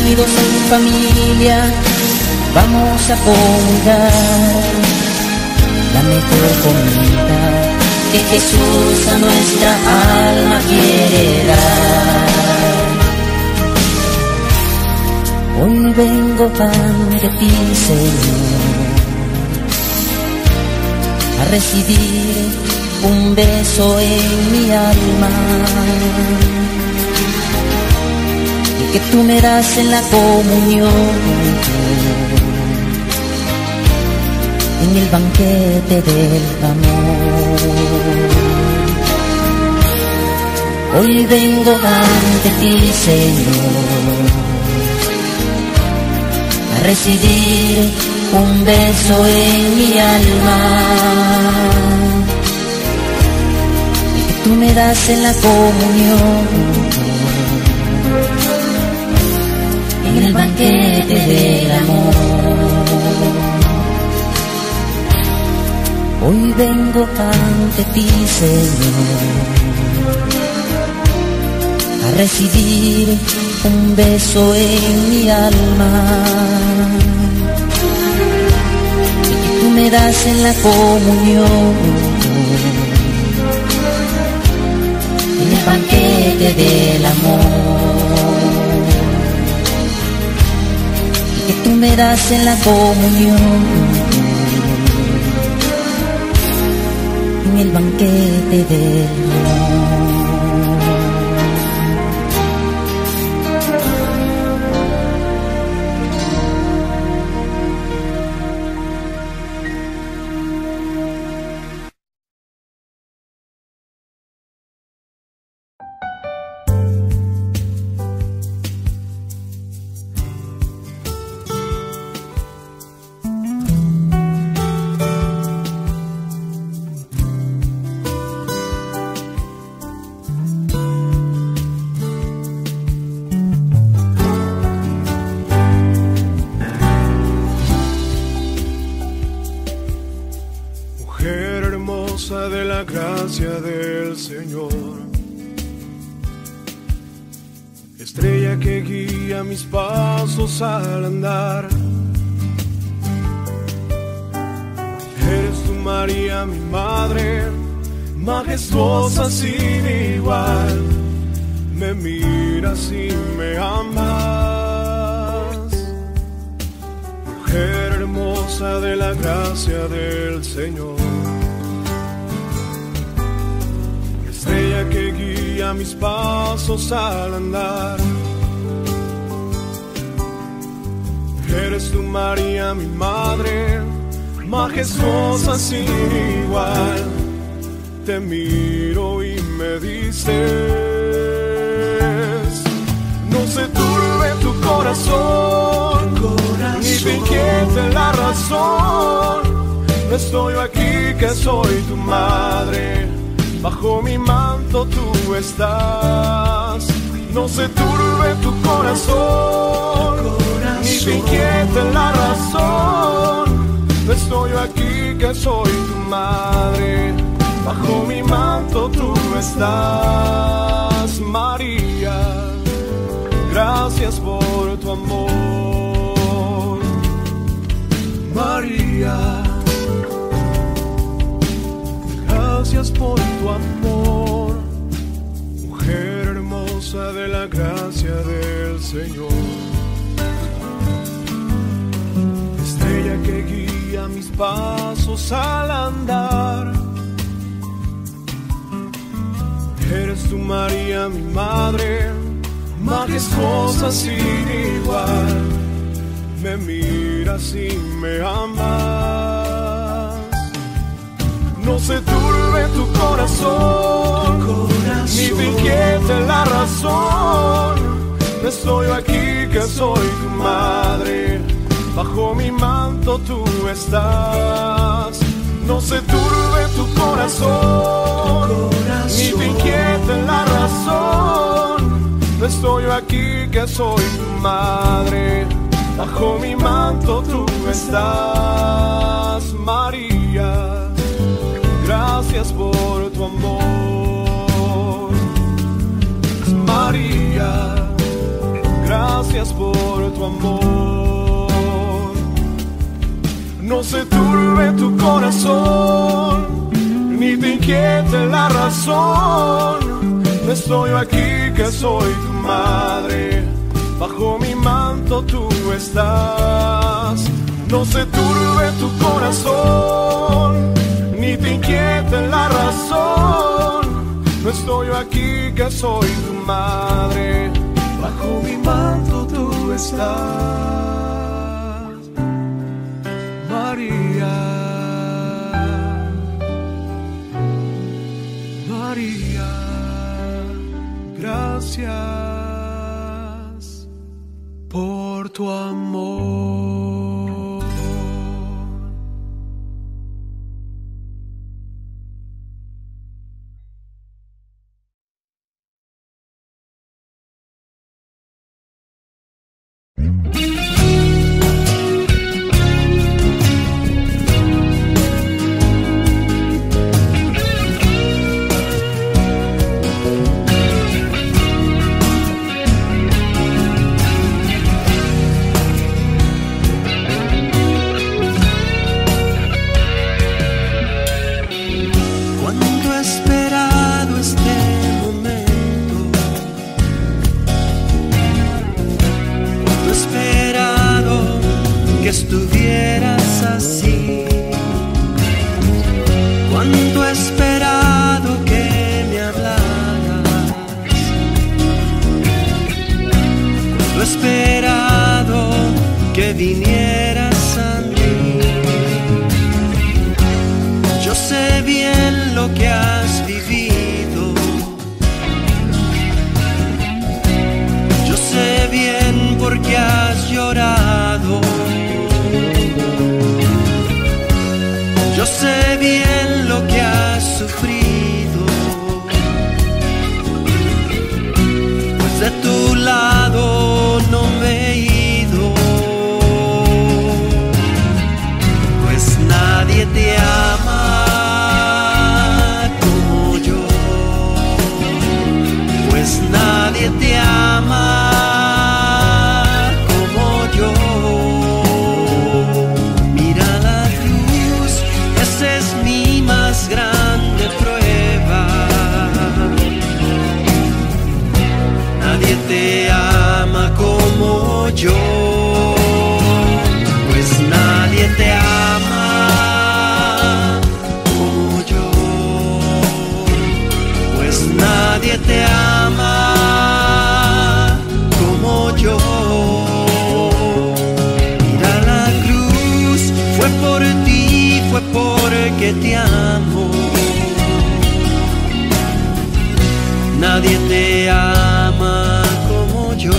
Unidos en familia vamos a comer la mejor comida que Jesús a nuestra alma quiere dar. Hoy vengo ante ti, Señor, a recibir un beso en mi alma, el que tú me das en la comunión, en el banquete del amor. Hoy vengo ante ti, Señor, recibir un beso en mi alma, el que tú me das en la comunión, en el banquete del amor. Hoy vengo ante ti, Señor, a recibir un beso en mi alma, me das en la comunión, en el banquete del amor, que tú me das en la comunión, en el banquete del amor. Al andar eres tu María, mi madre, majestuosa sin igual. Me miras y me amas, mujer hermosa de la gracia del Señor, estrella que guía mis pasos al andar. Eres tu María, mi madre, majestuosa sin igual. Te miro y me dices, no se turbe tu corazón, corazón, ni te inquiete la razón. No estoy aquí que soy tu madre, bajo mi manto tú estás. No se turbe tu corazón, corazón, ni te inquiete la razón. No estoy aquí que soy tu madre, bajo mi manto tú estás, María. gracias por tu amor, María. Gracias por tu amor, mujer hermosa de la gracia del Señor, estrella que guía mis pasos al andar. Eres tú, María, mi madre, majestuosa sin igual. Me miras y me amas. No se turbe tu corazón, tu corazón. Ni fingiste la razón. Estoy aquí que soy tu madre, bajo mi manto tú estás. No se turbe tu corazón, tu corazón. Ni fingiste la razón. Estoy aquí que soy tu madre, bajo mi manto tú estás, María. Gracias por tu amor, María. Gracias por tu amor. No se turbe tu corazón, ni te inquiete la razón. Estoy aquí que soy tu madre, bajo mi manto tú estás. No se turbe tu corazón, ni te inquieta la razón. No estoy aquí que soy tu madre, bajo mi manto tú estás, María. María, gracias por tu amor. Nadie te ama como yo.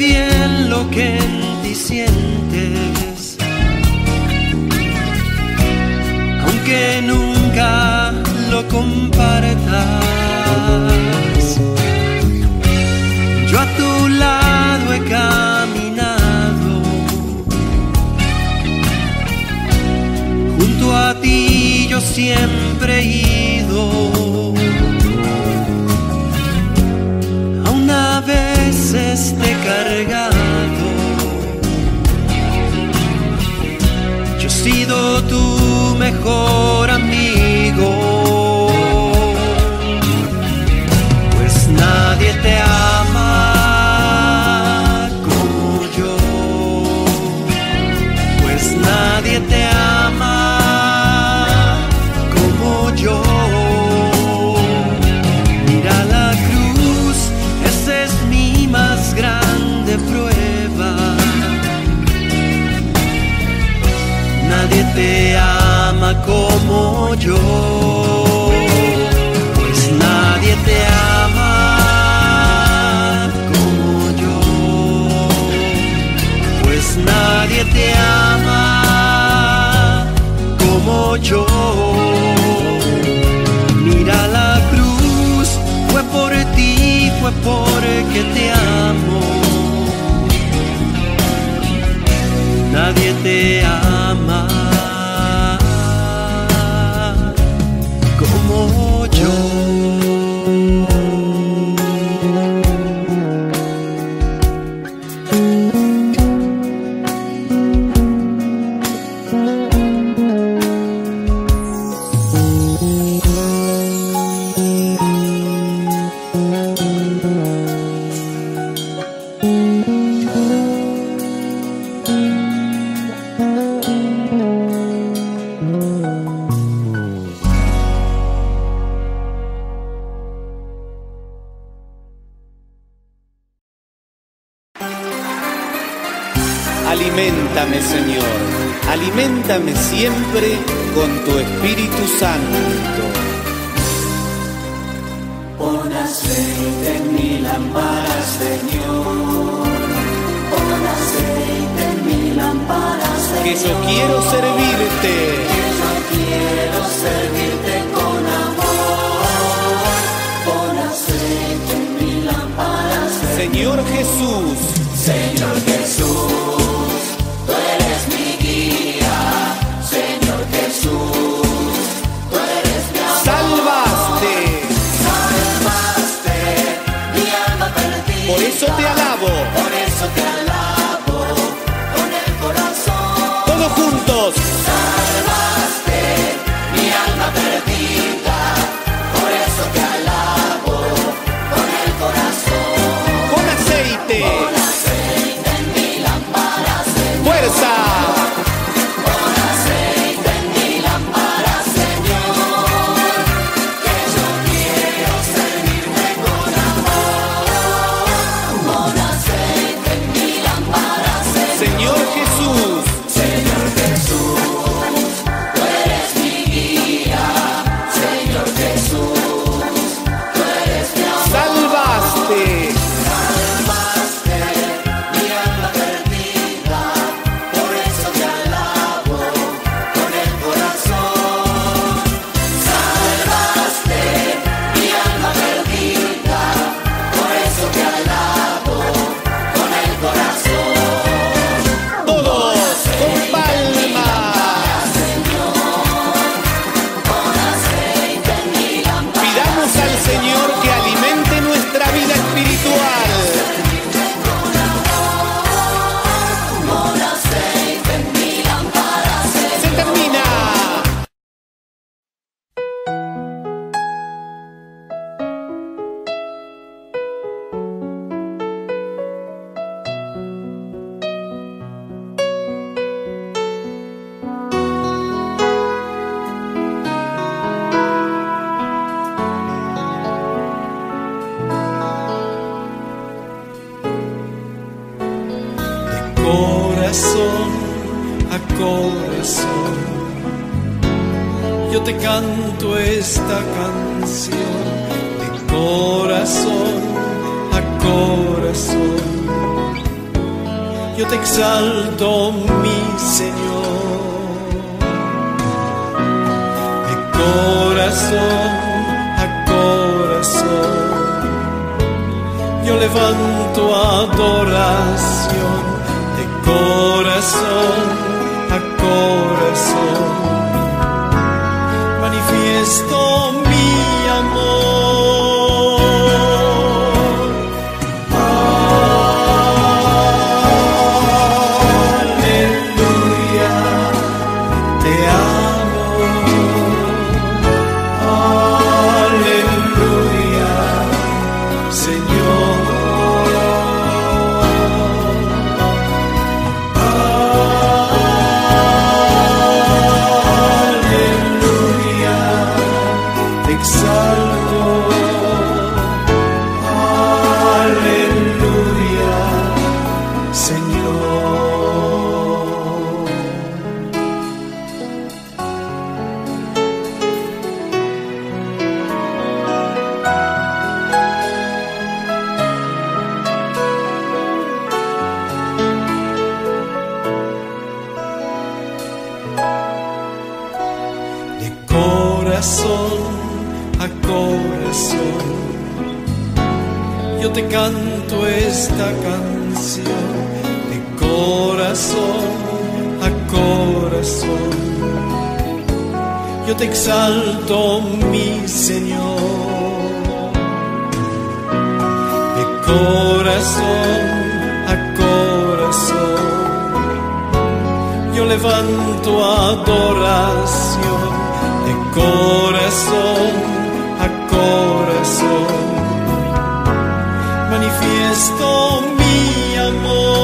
bien lo que en ti sientes, aunque nunca lo compartas. Yo a tu lado he caminado, junto a ti yo siempre he ido. A veces te he cargado, yo he sido tu mejor amigo, pues nadie te ama como yo, pues nadie te ama como yo. Nadie te ama como yo, pues nadie te ama como yo, pues nadie te ama como yo. Mira la cruz, fue por ti, fue porque te amo. Nadie te ama como yo. Aliméntame, Señor, aliméntame siempre con tu Espíritu Santo. Pon aceite en mi lámpara, Señor. Pon aceite en mi lámpara, Señor. Que yo quiero servirte. Que yo quiero servirte con amor. Pon aceite en mi lámpara, Señor. Señor Jesús. Señor Jesús. Por eso te alabo, por eso te alabo, con el corazón. Todos juntos. Salvaste mi alma perdida, por eso te alabo, con el corazón. Con aceite. Con aceite en mi lámpara, Señor. Fuerza. Con aceite en mi lámpara, Señor, que yo quiero servirte con amor. Señor Jesús, Señor Jesús, tú eres mi guía. Señor Jesús, tú eres mi amor. Salvaste, salvaste mi alma perdida, por eso te alabo con el corazón. Salvaste mi alma perdida, por eso te alabo con el corazón. Canción de corazón a corazón, yo te exalto, mi Señor, de corazón a corazón, yo levanto adoración, de corazón a corazón, manifiesto mi amor. Esta canción de corazón a corazón, yo te exalto, mi Señor, de corazón a corazón, yo levanto adoración, de corazón a corazón. Manifiesto mi amor.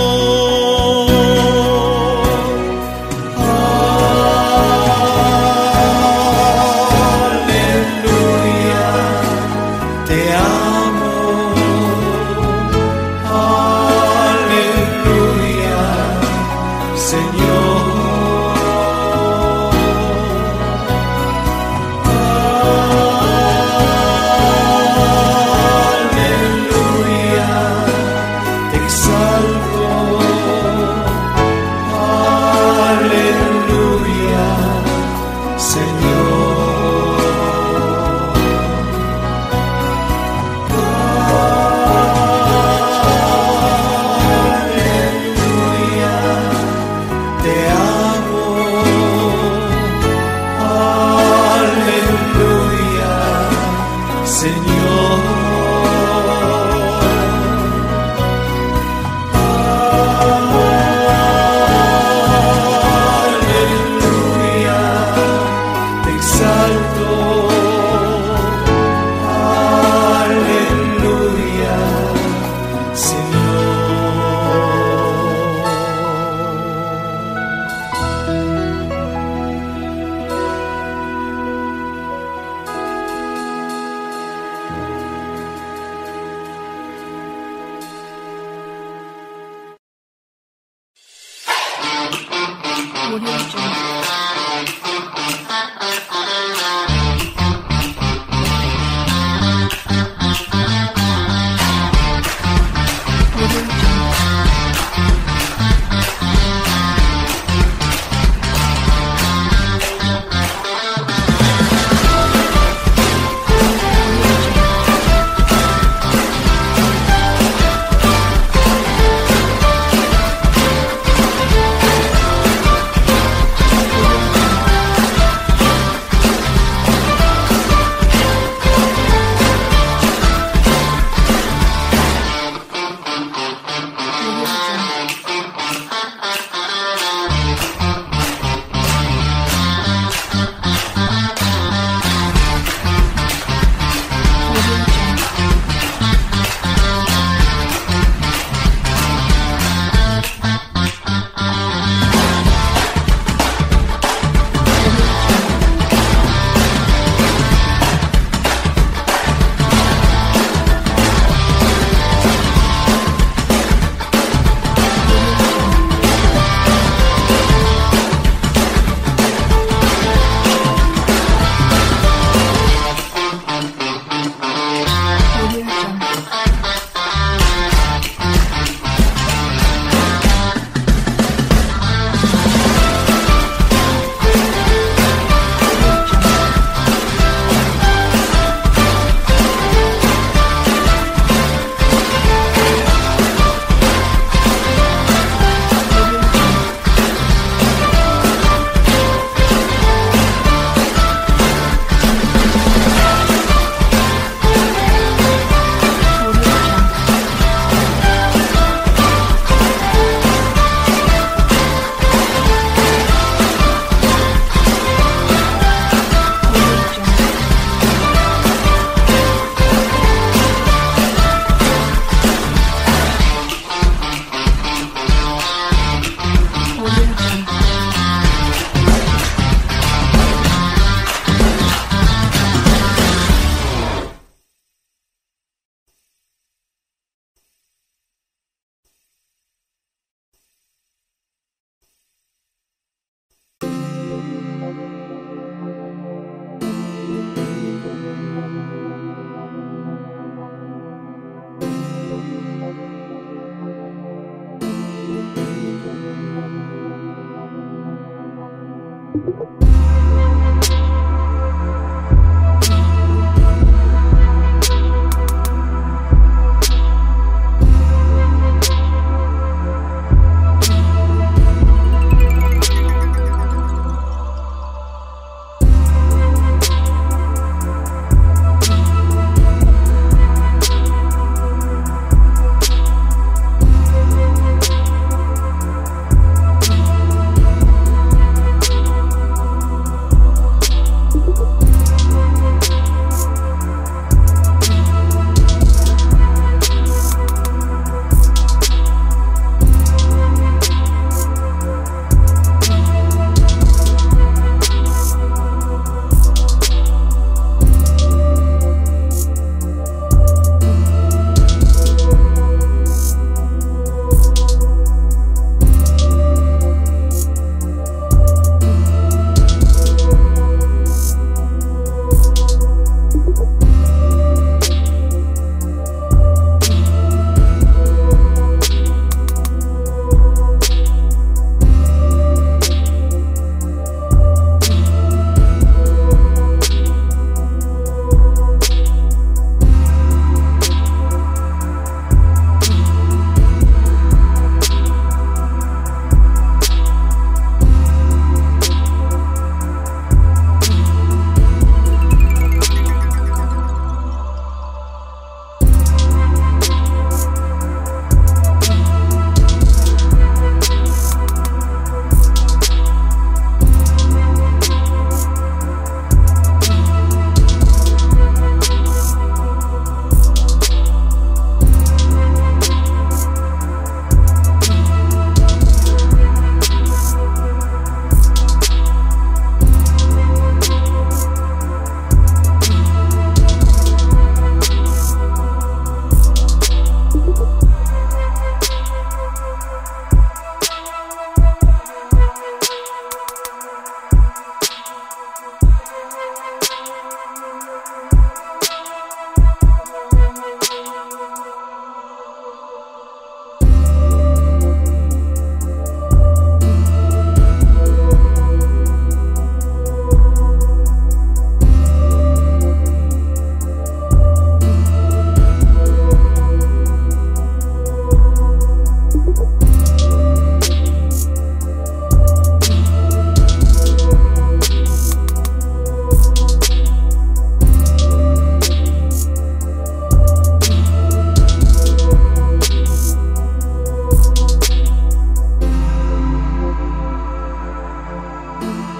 Música.